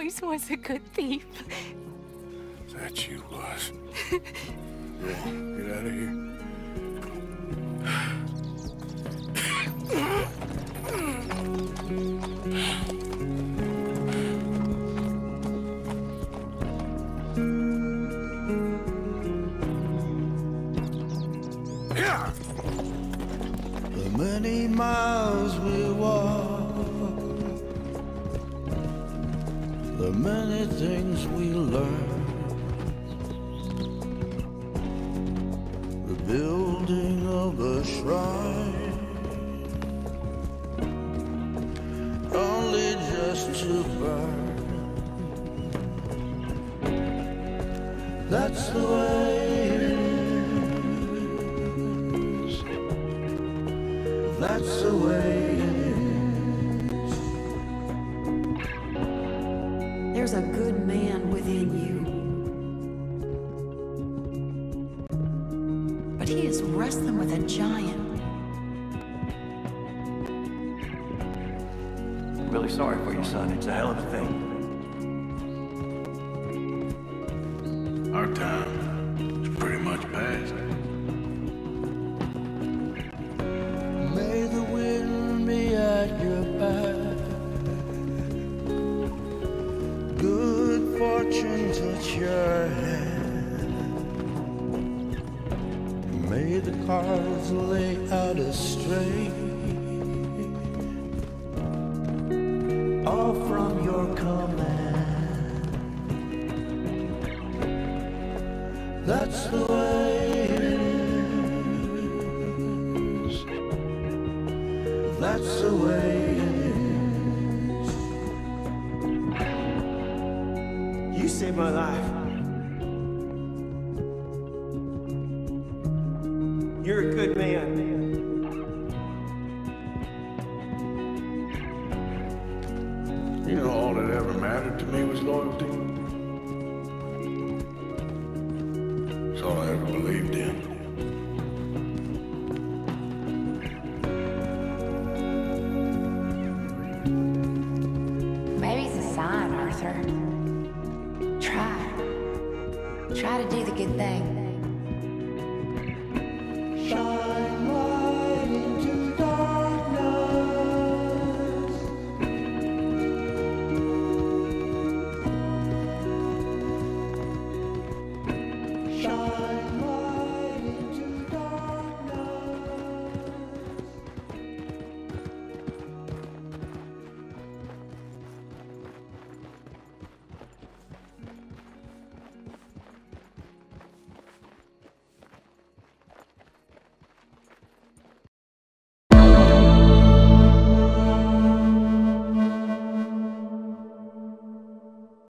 always was a good thief. That you was. Yeah, get out of here. The many miles we walk, the many things we learn, the building of a shrine, only just to burn. That's the way it is. That's the way it is. There's a good man within you. He is wrestling with a giant. I'm really sorry for you, son. It's a hell of a thing. Our time is pretty much past. May the wind be at your back. Good fortune touch your hand. May the cards lay out astray, all from your command. That's the way it is. That's the way it is. You saved my life. You're a good man. You know, all that ever mattered to me was loyalty. It's all I ever believed in. Maybe it's a sign, Arthur. Try. Try to do the good thing.